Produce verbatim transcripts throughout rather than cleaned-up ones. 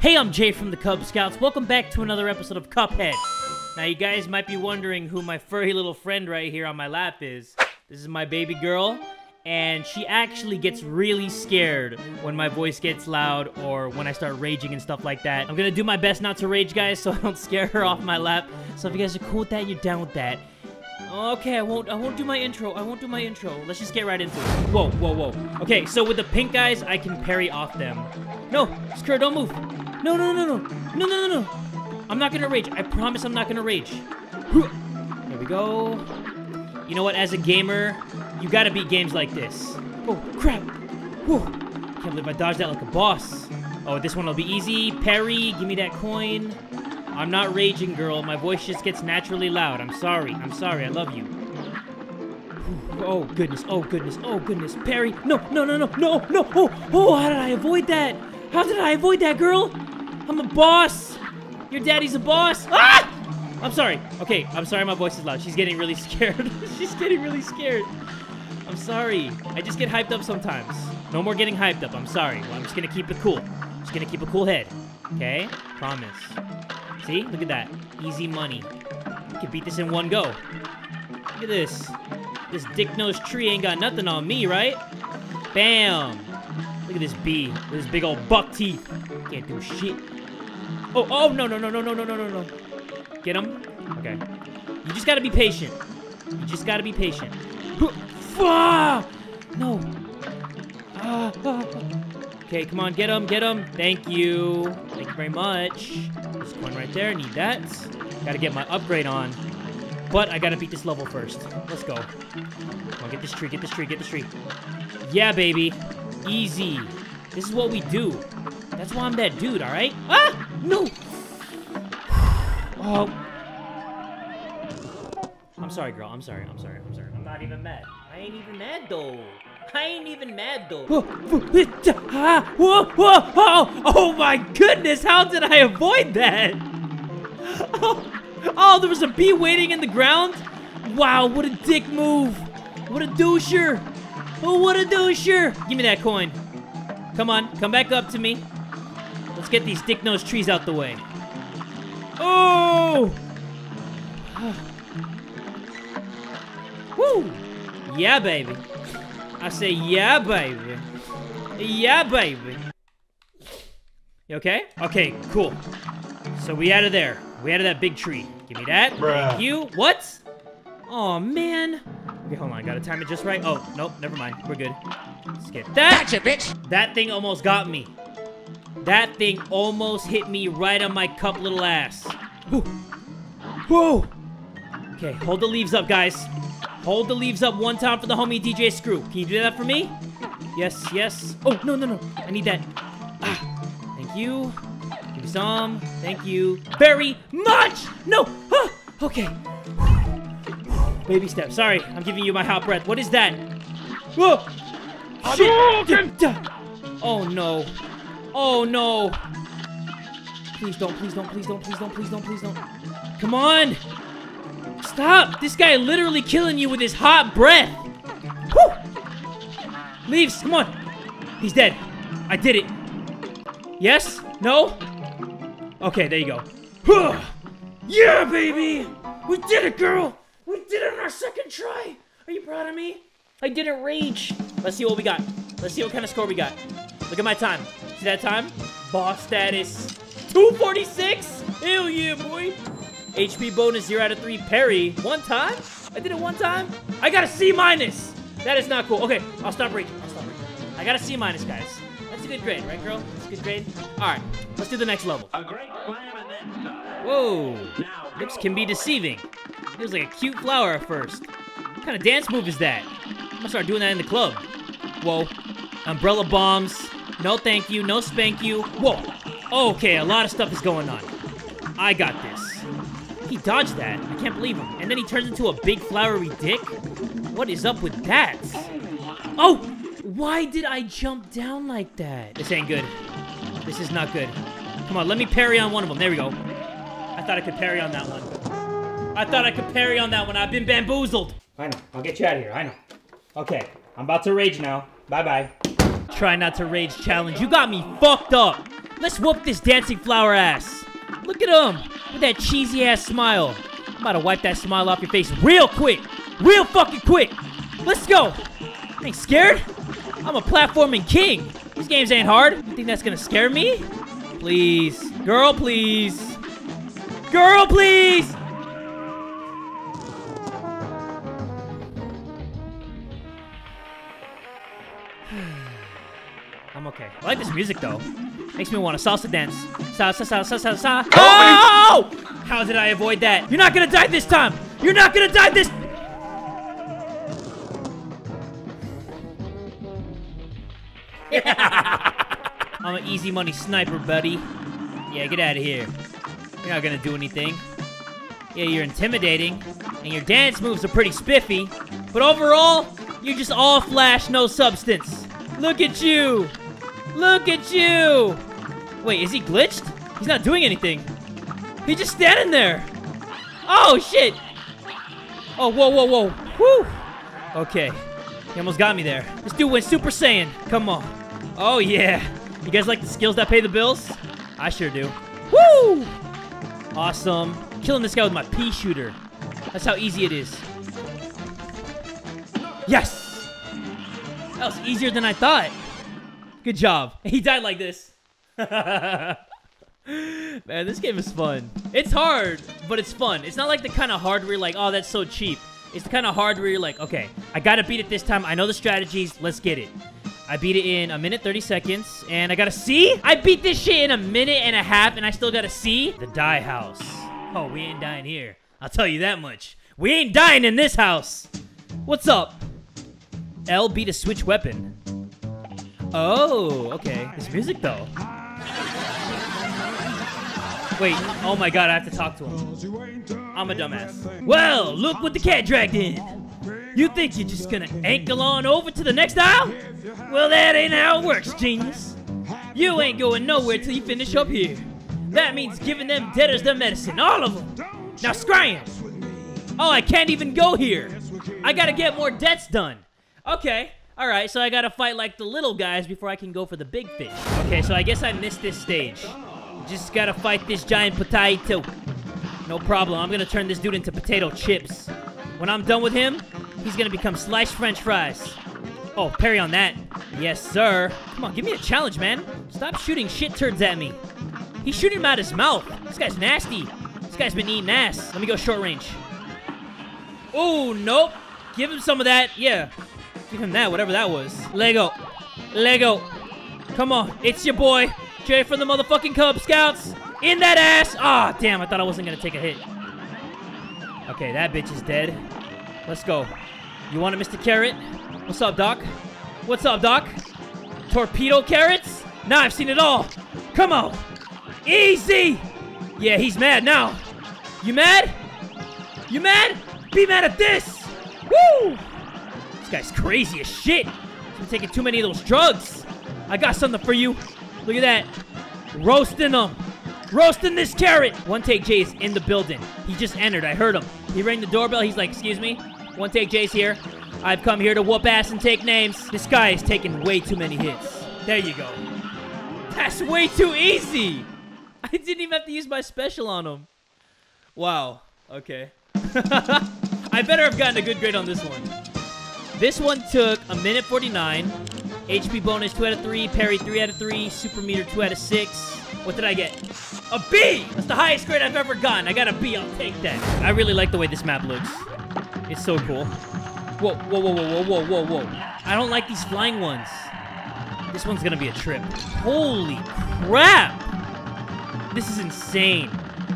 Hey, I'm Jay from the Kubz Scouts. Welcome back to another episode of Cuphead. Now, you guys might be wondering who my furry little friend right here on my lap is. This is my baby girl, and she actually gets really scared when my voice gets loud or when I start raging and stuff like that. I'm gonna do my best not to rage, guys, so I don't scare her off my lap. So if you guys are cool with that, you're down with that. Okay, I won't I won't do my intro. I won't do my intro. Let's just get right into it. Whoa, whoa, whoa. Okay, so with the pink guys, I can parry off them. No, Screw, don't move. No, no, no, no. No, no, no, no. I'm not gonna rage. I promise I'm not gonna rage. There we go. You know what? As a gamer, you gotta beat games like this. Oh, crap. Whew. Can't believe I dodged that like a boss. Oh, this one will be easy. Parry. Give me that coin. I'm not raging, girl. My voice just gets naturally loud. I'm sorry. I'm sorry. I love you. Whew. Oh, goodness. Oh, goodness. Oh, goodness. Parry. No, no, no, no, no, no. Oh, oh, how did I avoid that? How did I avoid that, girl? I'm a boss. Your daddy's a boss. Ah! I'm sorry. Okay, I'm sorry my voice is loud. She's getting really scared. She's getting really scared. I'm sorry. I just get hyped up sometimes. No more getting hyped up. I'm sorry. Well, I'm just going to keep it cool. I'm just going to keep a cool head. Okay? Promise. See? Look at that. Easy money. You can beat this in one go. Look at this. This dick-nosed tree ain't got nothing on me, right? Bam! Look at this bee. Look at this big old buck teeth. Can't do shit. Oh, oh, no, no, no, no, no, no, no, no, no. Get him? Okay. You just gotta be patient. You just gotta be patient. Ah! No. Ah, ah. Okay, come on, get him, get him. Thank you. Thank you very much. This coin right there, need that. Gotta get my upgrade on. But I gotta beat this level first. Let's go. Come on, get this tree, get this tree, get this tree. Yeah, baby. Easy. This is what we do. That's why I'm that dude, alright? Ah! No! Oh. I'm sorry, girl. I'm sorry. I'm sorry. I'm sorry. I'm not even mad. I ain't even mad, though. I ain't even mad though. Oh my goodness, how did I avoid that? Oh, oh, there was a bee waiting in the ground? Wow, what a dick move. What a doucher. Oh, what a doucher. Give me that coin. Come on, come back up to me. Let's get these dick-nosed trees out the way. Oh! Woo! Yeah, baby. I say, yeah, baby. Yeah, baby. You okay? Okay, cool. So we out of there. We out of that big tree. Give me that. Bruh. Thank you. What? Oh, man. Okay, hold on. I gotta time it just right. Oh, nope. Never mind. We're good. Let's get that. Gotcha, bitch. That thing almost got me. That thing almost hit me right on my cup little ass. Whew. Whoa. Okay, hold the leaves up, guys. Hold the leaves up one time for the homie D J Screw. Can you do that for me? Yes, yes. Oh, no, no, no. I need that. Ah, thank you. Give me some. Thank you very much. No. Ah, okay. Baby step. Sorry, I'm giving you my hot breath. What is that? Whoa. Shit. Oh, no. Oh, no. Please don't, please don't, please don't, please don't, please don't, please don't. Come on. Stop! This guy literally killing you with his hot breath! Woo! Leaves, come on! He's dead. I did it. Yes? No? Okay, there you go. Yeah, baby! We did it, girl! We did it on our second try! Are you proud of me? I didn't rage. Let's see what we got. Let's see what kind of score we got. Look at my time. See that time? Boss status. two forty-six? Hell yeah, boy! H P bonus, zero out of three, parry. One time? I did it one time? I got a C minus! That is not cool. Okay, I'll stop reading. I'll stop reading. I got a C minus, guys. That's a good grade, right, girl? That's a good grade. Alright, let's do the next level. A great slam and then stop. Whoa. Lips can be deceiving. It was like a cute flower at first. What kind of dance move is that? I'm gonna start doing that in the club. Whoa. Umbrella bombs. No thank you. No spank you. Whoa. Okay, a lot of stuff is going on. I got this. He dodged that. I can't believe him. And then he turns into a big flowery dick? What is up with that? Oh! Why did I jump down like that? This ain't good. This is not good. Come on, let me parry on one of them. There we go. I thought I could parry on that one. I thought I could parry on that one. I've been bamboozled. I know. I'll get you out of here. I know. Okay. I'm about to rage now. Bye-bye. Try not to rage challenge. You got me fucked up. Let's whoop this dancing flower ass. Look at him with that cheesy ass smile. I'm about to wipe that smile off your face real quick. Real fucking quick. Let's go. You ain't scared? I'm a platforming king. These games ain't hard. You think that's gonna scare me? Please. Girl, please. Girl, please. I'm okay. I like this music though. Makes me want to salsa dance. Salsa, salsa, salsa, salsa. Oh! How did I avoid that? You're not gonna die this time. You're not gonna die this. I'm an easy money sniper, buddy. Yeah, get out of here. You're not gonna do anything. Yeah, you're intimidating, and your dance moves are pretty spiffy. But overall, you're just all flash, no substance. Look at you. Look at you! Wait, is he glitched? He's not doing anything. He's just standing there. Oh, shit! Oh, whoa, whoa, whoa. Woo! Okay. He almost got me there. This dude went Super Saiyan. Come on. Oh, yeah. You guys like the skills that pay the bills? I sure do. Woo! Awesome. Killing this guy with my pea shooter. That's how easy it is. Yes! That was easier than I thought. Good job. He died like this. Man, this game is fun. It's hard, but it's fun. It's not like the kind of hard where you're like, oh, that's so cheap. It's the kind of hard where you're like, okay, I gotta beat it this time. I know the strategies. Let's get it. I beat it in a minute, thirty seconds, and I got a C? I beat this shit in a minute and a half, and I still got a C? The die house. Oh, we ain't dying here. I'll tell you that much. We ain't dying in this house. What's up? L beat a switch weapon. Oh, okay. This music, though. Wait, oh my god, I have to talk to him. I'm a dumbass. Well, look what the cat dragged in. You think you're just gonna ankle on over to the next aisle? Well, that ain't how it works, genius. You ain't going nowhere till you finish up here. That means giving them debtors their medicine, all of them. Now, scram. Oh, I can't even go here. I gotta get more debts done. Okay. Alright, so I gotta fight like the little guys before I can go for the big fish. Okay, so I guess I missed this stage. Just gotta fight this giant potato. No problem, I'm gonna turn this dude into potato chips. When I'm done with him, he's gonna become sliced french fries. Oh, parry on that. Yes, sir. Come on, give me a challenge, man. Stop shooting shit turds at me. He's shooting him out his mouth. This guy's nasty. This guy's been eating ass. Let me go short range. Oh, nope. Give him some of that. Yeah. Give him that, whatever that was. Lego. Lego. Come on. It's your boy. Jay from the motherfucking Cub Scouts. In that ass. Ah, oh, damn. I thought I wasn't going to take a hit. Okay, that bitch is dead. Let's go. You want it, Mister Carrot? What's up, Doc? What's up, Doc? Torpedo carrots? Nah, I've seen it all. Come on. Easy. Yeah, he's mad now. You mad? You mad? Be mad at this. Woo! This guy's crazy as shit. He's taking too many of those drugs. I got something for you. Look at that. Roasting them. Roasting this carrot. One Take Jay is in the building. He just entered. I heard him. He rang the doorbell. He's like, excuse me. One Take Jay's here. I've come here to whoop ass and take names. This guy is taking way too many hits. There you go. That's way too easy. I didn't even have to use my special on him. Wow. Okay. I better have gotten a good grade on this one. This one took a minute forty-nine, H P bonus two out of three, parry three out of three, super meter two out of six. What did I get? A B! That's the highest grade I've ever gotten. I got a B, I'll take that. I really like the way this map looks. It's so cool. Whoa, whoa, whoa, whoa, whoa, whoa, whoa, whoa. I don't like these flying ones. This one's gonna be a trip. Holy crap! This is insane.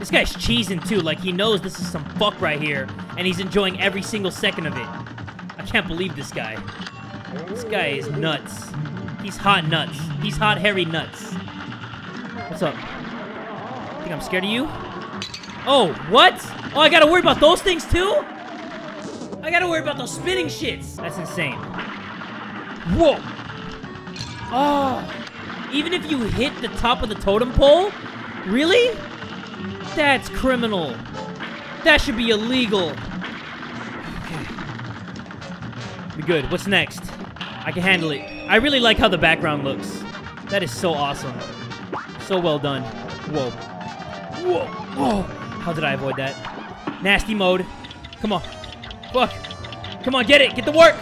This guy's cheesing too, like he knows this is some fuck right here, and he's enjoying every single second of it. I can't believe this guy. This guy is nuts. He's hot nuts. He's hot, hairy nuts. What's up? Think I'm scared of you? Oh, what? Oh, I gotta worry about those things too? I gotta worry about those spinning shits. That's insane. Whoa. Oh. Even if you hit the top of the totem pole? Really? That's criminal. That should be illegal. Good. What's next? I can handle it. I really like how the background looks. That is so awesome. So well done. Whoa. Whoa. Whoa. How did I avoid that? Nasty mode. Come on. Fuck. Come on, get it. Get the work.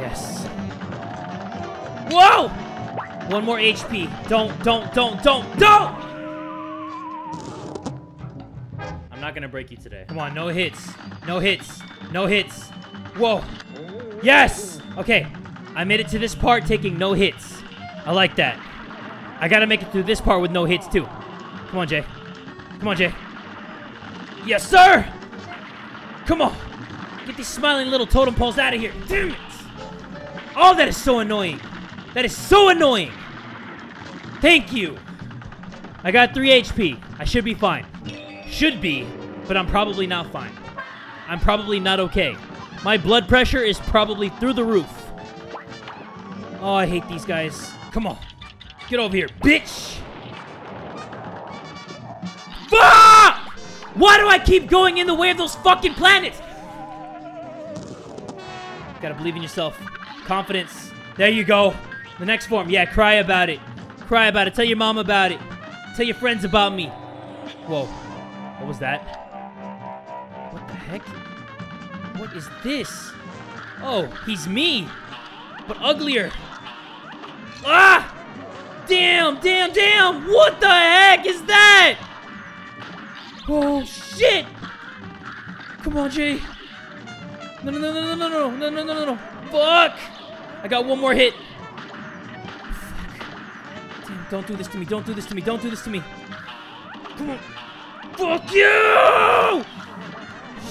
Yes. Whoa! One more H P. Don't, don't, don't, don't, don't! I'm not gonna break you today. Come on, no hits. No hits. No hits. Whoa. Yes! Okay. I made it to this part taking no hits. I like that. I gotta make it through this part with no hits, too. Come on, Jay. Come on, Jay. Yes, sir! Come on. Get these smiling little totem poles out of here. Damn it! Oh, that is so annoying. That is so annoying. Thank you. I got three H P. I should be fine. Should be, but I'm probably not fine. I'm probably not okay. My blood pressure is probably through the roof. Oh, I hate these guys. Come on. Get over here, bitch. Fuck! Why do I keep going in the way of those fucking planets? Gotta believe in yourself. Confidence. There you go. The next form. Yeah, cry about it. Cry about it. Tell your mom about it. Tell your friends about me. Whoa. What was that? What the heck? What is this? Oh, he's me. But uglier. Ah! Damn, damn, damn! What the heck is that? Oh, shit! Come on, Jay. No, no, no, no, no, no, no, no, no, no, no. Fuck! I got one more hit. Fuck. Damn, don't do this to me. Don't do this to me. Don't do this to me. Come on. Fuck you!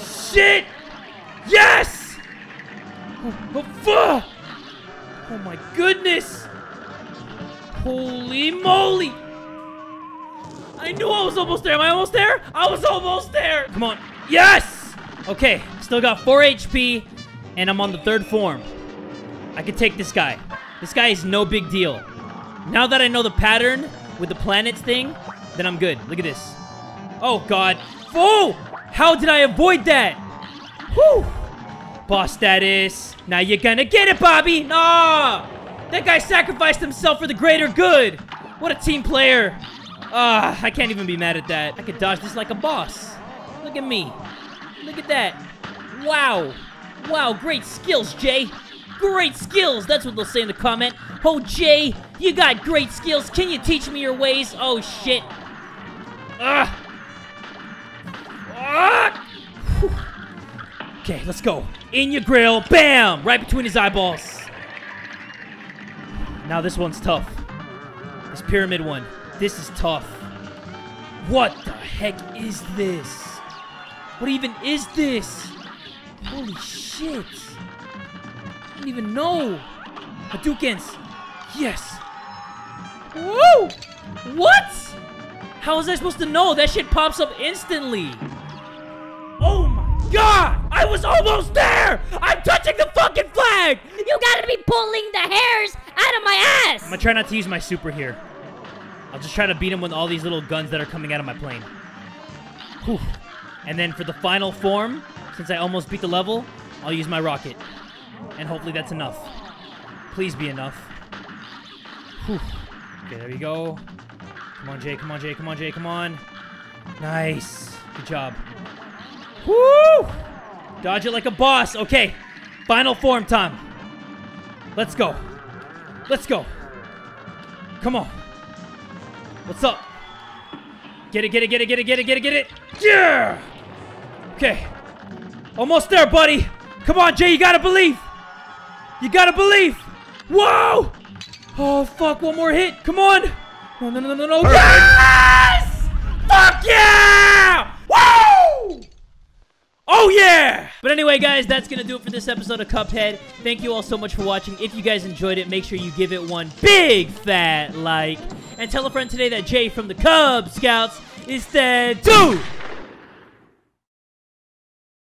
Shit! Yes! Oh, oh, fuck! Oh, my goodness! Holy moly! I knew I was almost there. Am I almost there? I was almost there! Come on. Yes! Okay. Still got four H P, and I'm on the third form. I can take this guy. This guy is no big deal. Now that I know the pattern with the planets thing, then I'm good. Look at this. Oh, God. Oh! How did I avoid that? Whew! Boss status. Now you're gonna get it, Bobby! Nah! That guy sacrificed himself for the greater good! What a team player! Ah, uh, I can't even be mad at that. I could dodge this like a boss. Look at me. Look at that. Wow. Wow, great skills, Jay. Great skills! That's what they'll say in the comment. Oh, Jay, you got great skills. Can you teach me your ways? Oh, shit. Ugh. Ugh. Okay, let's go. In your grill. Bam! Right between his eyeballs. Now this one's tough. This pyramid one. This is tough. What the heck is this? What even is this? Holy shit. I don't even know. Hadoukens. Yes. Woo! What? How was I supposed to know? That shit pops up instantly. Oh my god! I was almost there! I'm touching the fucking flag! You gotta be pulling the hairs out of my ass! I'm gonna try not to use my super here. I'll just try to beat him with all these little guns that are coming out of my plane. Whew. And then for the final form, since I almost beat the level, I'll use my rocket. And hopefully that's enough. Please be enough. Whew. Okay, there we go. Come on, Jay. Come on, Jay. Come on, Jay. Come on. Nice. Good job. Woo! Dodge it like a boss. Okay. Final form time. Let's go. Let's go. Come on. What's up? Get it, get it, get it, get it, get it, get it, get it. Yeah! Okay. Almost there, buddy. Come on, Jay, you gotta believe! You gotta believe! Whoa! Oh, fuck, one more hit! Come on! No, no, no, no, no! Yes! Fuck yeah! Woo! Oh, yeah! But anyway, guys, that's gonna do it for this episode of Cuphead. Thank you all so much for watching. If you guys enjoyed it, make sure you give it one big fat like. And tell a friend today that Jay from the Kubz Scouts is dead, too!